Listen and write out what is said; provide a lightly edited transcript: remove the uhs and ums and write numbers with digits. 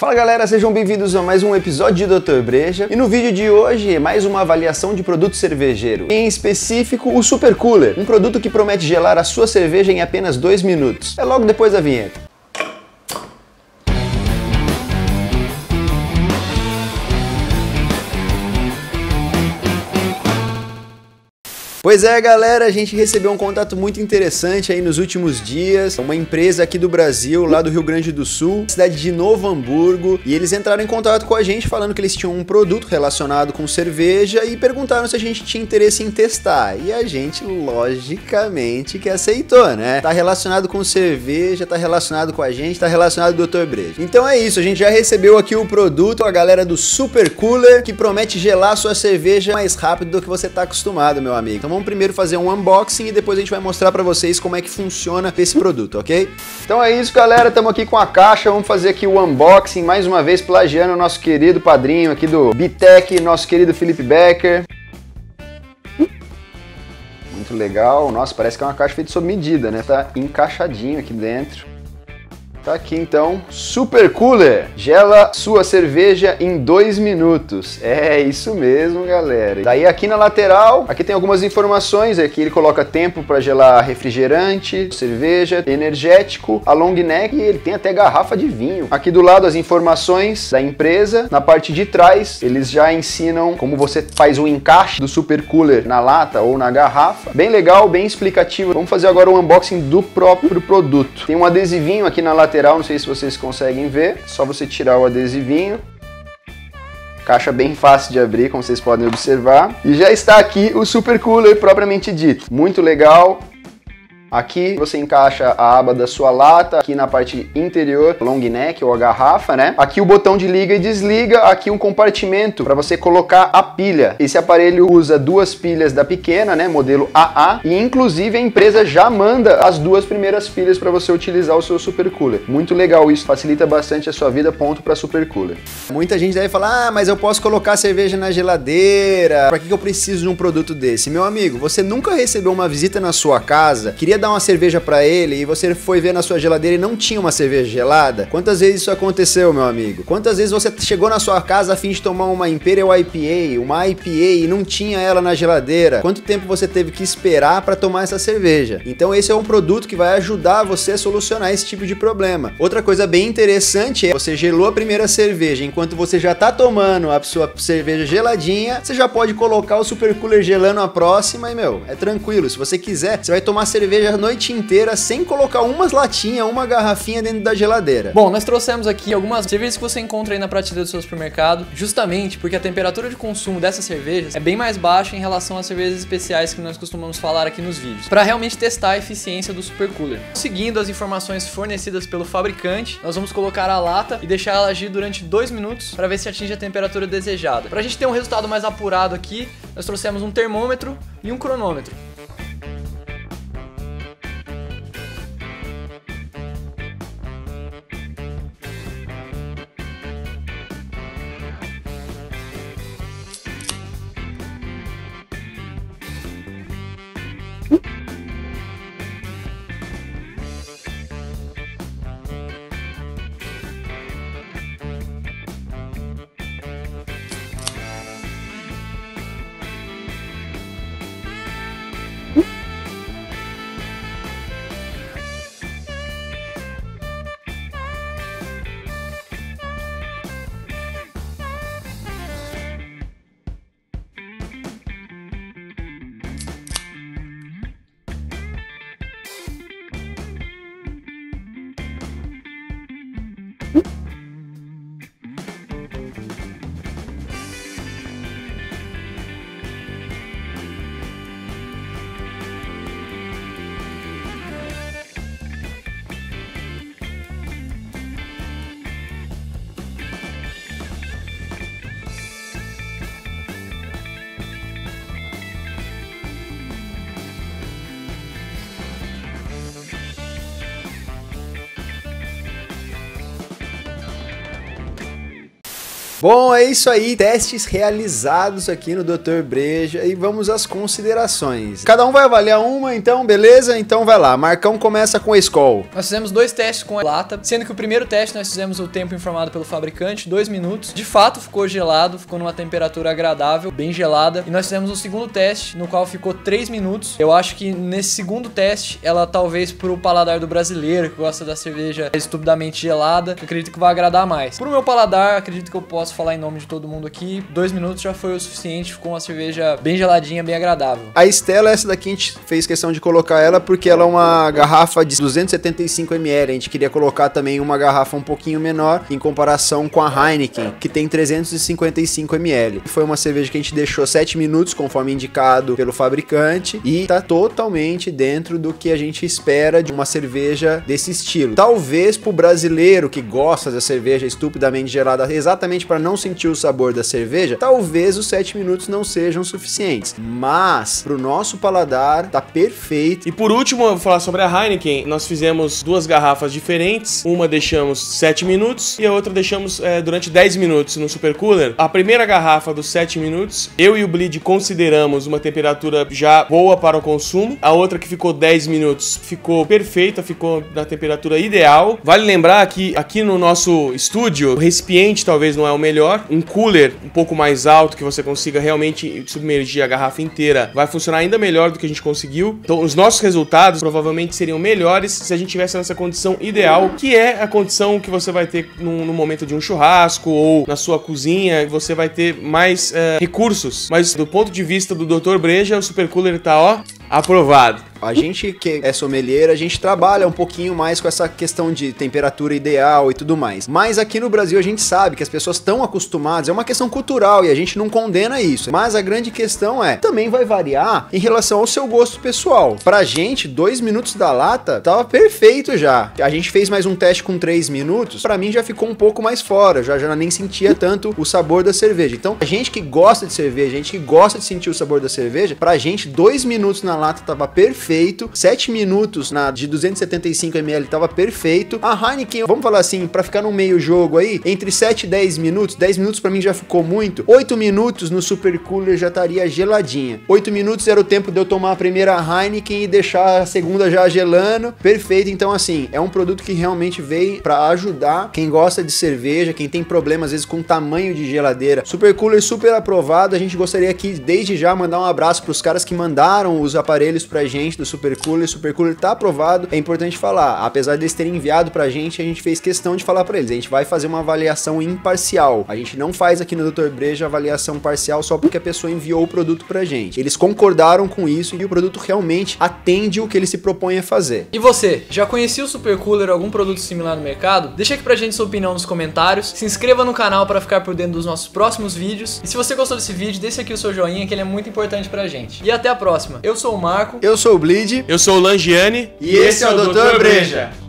Fala galera, sejam bem-vindos a mais um episódio de Doutor Breja. E no vídeo de hoje, mais uma avaliação de produto cervejeiro. Em específico, o SuperCooler, um produto que promete gelar a sua cerveja em apenas 2 minutos. É logo depois da vinheta. Pois é, galera, a gente recebeu um contato muito interessante aí nos últimos dias. Uma empresa aqui do Brasil, lá do Rio Grande do Sul, cidade de Novo Hamburgo. E eles entraram em contato com a gente falando que eles tinham um produto relacionado com cerveja e perguntaram se a gente tinha interesse em testar. E a gente, logicamente, que aceitou, né? Tá relacionado com cerveja, tá relacionado com a gente, tá relacionado com o Doutor Breja. Então é isso, a gente já recebeu aqui o produto, a galera do SuperCooler, que promete gelar sua cerveja mais rápido do que você tá acostumado, meu amigo. Então, vamos primeiro fazer um unboxing e depois a gente vai mostrar pra vocês como é que funciona esse produto, ok? Então é isso, galera, estamos aqui com a caixa, vamos fazer aqui o unboxing, mais uma vez plagiando o nosso querido padrinho aqui do Bitec, nosso querido Felipe Becker. Muito legal, nossa, parece que é uma caixa feita sob medida, né? Tá encaixadinho aqui dentro. Tá aqui então, SuperCooler, gela sua cerveja em 2 minutos. É isso mesmo, galera. Daí aqui na lateral, aqui tem algumas informações, aqui ele coloca tempo para gelar refrigerante, cerveja, energético, a long neck e ele tem até garrafa de vinho. Aqui do lado as informações da empresa, na parte de trás eles já ensinam como você faz o encaixe do SuperCooler na lata ou na garrafa. Bem legal, bem explicativo. Vamos fazer agora o unboxing do próprio produto. Tem um adesivinho aqui na lateral. Não sei se vocês conseguem ver, é só você tirar o adesivinho. Caixa bem fácil de abrir, como vocês podem observar. E já está aqui o SuperCooler propriamente dito. Muito legal. Aqui você encaixa a aba da sua lata, aqui na parte interior, long neck ou a garrafa, né? Aqui o botão de liga e desliga, aqui um compartimento para você colocar a pilha. Esse aparelho usa 2 pilhas da pequena, né? Modelo AA. E inclusive a empresa já manda as 2 primeiras pilhas para você utilizar o seu SuperCooler. Muito legal isso, facilita bastante a sua vida, ponto para SuperCooler. Muita gente deve falar, ah, mas eu posso colocar cerveja na geladeira, para que eu preciso de um produto desse? Meu amigo, você nunca recebeu uma visita na sua casa, queria dar uma cerveja pra ele e você foi ver na sua geladeira e não tinha uma cerveja gelada? Quantas vezes isso aconteceu, meu amigo? Quantas vezes você chegou na sua casa a fim de tomar uma Imperial IPA, uma IPA e não tinha ela na geladeira? Quanto tempo você teve que esperar pra tomar essa cerveja? Então esse é um produto que vai ajudar você a solucionar esse tipo de problema. Outra coisa bem interessante é, você gelou a primeira cerveja, enquanto você já tá tomando a sua cerveja geladinha, você já pode colocar o SuperCooler gelando a próxima e, meu, é tranquilo. Se você quiser, você vai tomar cerveja a noite inteira sem colocar umas latinhas, uma garrafinha dentro da geladeira. Bom, nós trouxemos aqui algumas cervejas que você encontra aí na prateleira do seu supermercado, justamente porque a temperatura de consumo dessas cervejas é bem mais baixa em relação às cervejas especiais que nós costumamos falar aqui nos vídeos, para realmente testar a eficiência do SuperCooler. Seguindo as informações fornecidas pelo fabricante, nós vamos colocar a lata e deixar ela agir durante 2 minutos para ver se atinge a temperatura desejada. Para a gente ter um resultado mais apurado aqui, nós trouxemos um termômetro e um cronômetro. Bom, é isso aí, testes realizados aqui no Doutor Breja e vamos às considerações. Cada um vai avaliar uma, então, beleza? Então vai lá, Marcão começa com a Skol. Nós fizemos dois testes com a lata, sendo que o primeiro teste nós fizemos o tempo informado pelo fabricante, 2 minutos. De fato ficou gelado, ficou numa temperatura agradável, bem gelada. E nós fizemos um segundo teste, no qual ficou 3 minutos. Eu acho que nesse segundo teste, ela talvez pro paladar do brasileiro, que gosta da cerveja estupidamente gelada, eu acredito que vai agradar mais. Pro meu paladar, acredito que eu posso falar em nome de todo mundo aqui, 2 minutos já foi o suficiente, ficou uma cerveja bem geladinha, bem agradável. A Stella, essa daqui a gente fez questão de colocar ela porque ela é uma garrafa de 275 ml, a gente queria colocar também uma garrafa um pouquinho menor em comparação com a Heineken, que tem 355 ml. Foi uma cerveja que a gente deixou 7 minutos, conforme indicado pelo fabricante, e tá totalmente dentro do que a gente espera de uma cerveja desse estilo. Talvez pro brasileiro que gosta da cerveja estupidamente gelada, exatamente para não sentir o sabor da cerveja, talvez os 7 minutos não sejam suficientes, mas pro nosso paladar tá perfeito. E por último, eu vou falar sobre a Heineken. Nós fizemos duas garrafas diferentes, uma deixamos 7 minutos e a outra deixamos durante 10 minutos no SuperCooler. A primeira garrafa dos 7 minutos, eu e o Bleed consideramos uma temperatura já boa para o consumo. A outra, que ficou 10 minutos, ficou perfeita, ficou na temperatura ideal. Vale lembrar que aqui no nosso estúdio, o recipiente talvez não é o melhor, um cooler um pouco mais alto que você consiga realmente submergir a garrafa inteira vai funcionar ainda melhor do que a gente conseguiu. Então os nossos resultados provavelmente seriam melhores se a gente tivesse nessa condição ideal, que é a condição que você vai ter no momento de um churrasco ou na sua cozinha, você vai ter mais recursos. Mas do ponto de vista do Doutor Breja, o SuperCooler tá, ó, aprovado. A gente que é sommelier, a gente trabalha um pouquinho mais com essa questão de temperatura ideal e tudo mais. Mas aqui no Brasil a gente sabe que as pessoas estão acostumadas, é uma questão cultural e a gente não condena isso. Mas a grande questão é, também vai variar em relação ao seu gosto pessoal. Pra gente, 2 minutos da lata tava perfeito já. A gente fez mais um teste com 3 minutos, pra mim já ficou um pouco mais fora, já nem sentia tanto o sabor da cerveja. Então, a gente que gosta de cerveja, a gente que gosta de sentir o sabor da cerveja, pra gente 2 minutos na lata tava perfeito. 7 minutos na de 275 ml tava perfeito. A Heineken, vamos falar assim, pra ficar no meio jogo aí, entre 7 e 10 minutos, 10 minutos pra mim já ficou muito, 8 minutos no SuperCooler já estaria geladinha. 8 minutos era o tempo de eu tomar a primeira Heineken e deixar a segunda já gelando, perfeito. Então assim, é um produto que realmente veio pra ajudar quem gosta de cerveja, quem tem problema às vezes com tamanho de geladeira. SuperCooler super aprovado. A gente gostaria aqui desde já mandar um abraço pros caras que mandaram os aparelhos pra gente do SuperCooler. SuperCooler tá aprovado, é importante falar, apesar deles terem enviado pra gente, a gente fez questão de falar pra eles, a gente vai fazer uma avaliação imparcial, a gente não faz aqui no Doutor Breja avaliação parcial só porque a pessoa enviou o produto pra gente. Eles concordaram com isso e o produto realmente atende o que ele se propõe a fazer. E você, já conhecia o SuperCooler ou algum produto similar no mercado? Deixa aqui pra gente sua opinião nos comentários, se inscreva no canal pra ficar por dentro dos nossos próximos vídeos, e se você gostou desse vídeo, deixa aqui o seu joinha que ele é muito importante pra gente. E até a próxima, eu sou o Marco, eu sou o Bleed, eu sou o Langiane e esse é o Doutor Breja.